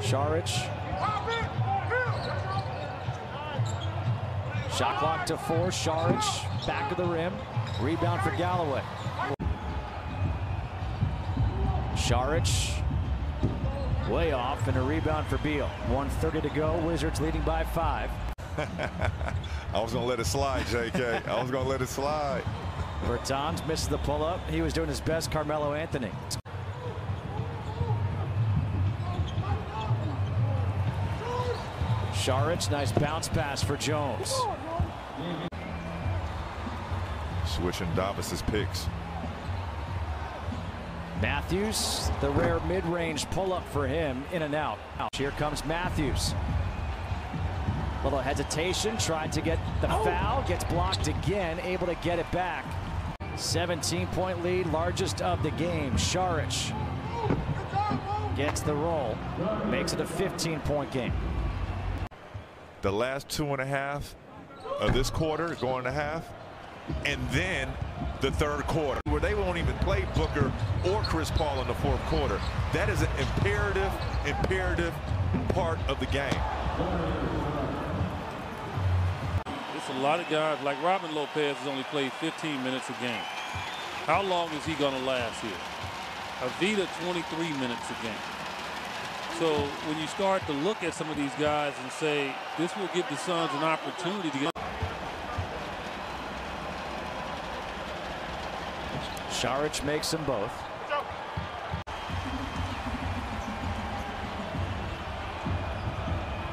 Saric. Shot clock to 4. Saric back of the rim. Rebound for Galloway. Saric way off, and a rebound for Beal. 1:30 to go. Wizards leading by 5. I was going to let it slide, JK. I was going to let it slide. Bertans misses the pull-up. He was doing his best, Carmelo Anthony. Saric, nice bounce pass for Jones. Switching Davis's picks. Matthews, the rare mid-range pull-up for him, in and out. Here comes Matthews. Little hesitation, tried to get the foul, gets blocked again, able to get it back. 17-point lead, largest of the game. Saric gets the roll, makes it a 15-point game. The last 2.5 of this quarter, going to half, and then the third quarter, where they won't even play Booker or Chris Paul in the fourth quarter. That is an imperative part of the game. A lot of guys, like Robin Lopez, has only played 15 minutes a game. How long is he going to last here? Avita, 23 minutes a game. So when you start to look at some of these guys and say, this will give the Suns an opportunity to get... Saric makes them both.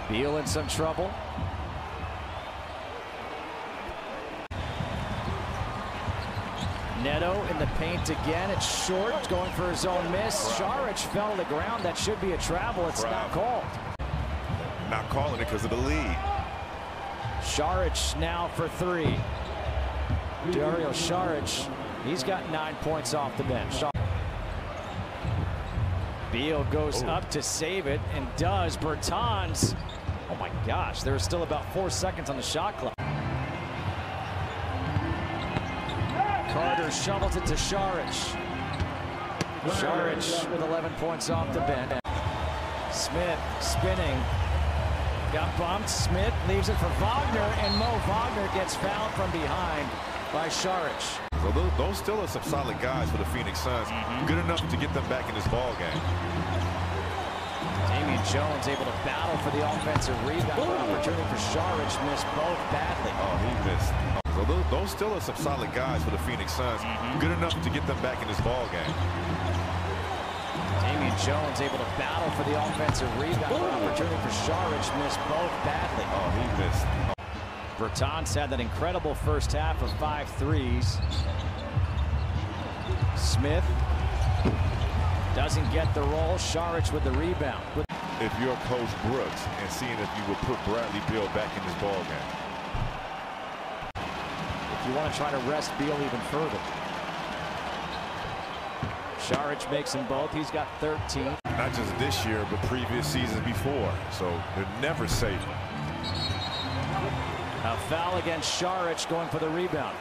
Beal in some trouble. Neto in the paint again. It's short, going for his own miss. Saric fell to the ground. That should be a travel. It's not called. Not calling it because of the lead. Saric now for 3. Dario Saric, he's got 9 points off the bench. Beal goes up to save it and does. Bertans, oh my gosh, there's still about 4 seconds on the shot clock. Carter shovels it to Saric. Saric with 11 points off the bench. Smith spinning. Got bumped. Smith leaves it for Wagner, and Mo Wagner gets fouled from behind by Saric. So those still are some solid guys for the Phoenix Suns. Good enough to get them back in this ballgame. Damian Jones able to battle for the offensive rebound. Opportunity for Saric, missed both badly. Oh, he missed. Those still are some solid guys for the Phoenix Suns. Good enough to get them back in this ballgame. Damian Jones able to battle for the offensive rebound. Opportunity for Saric, missed both badly. Oh, he missed. Bertans had that incredible first half of 5 threes. Smith doesn't get the roll. Saric with the rebound. If you're Coach Brooks and seeing if you would put Bradley Beal back in this ballgame. You want to try to rest Beal even further. Saric makes them both. He's got 13. Not just this year, but previous seasons before. So they're never safe. A foul against Saric, going for the rebound.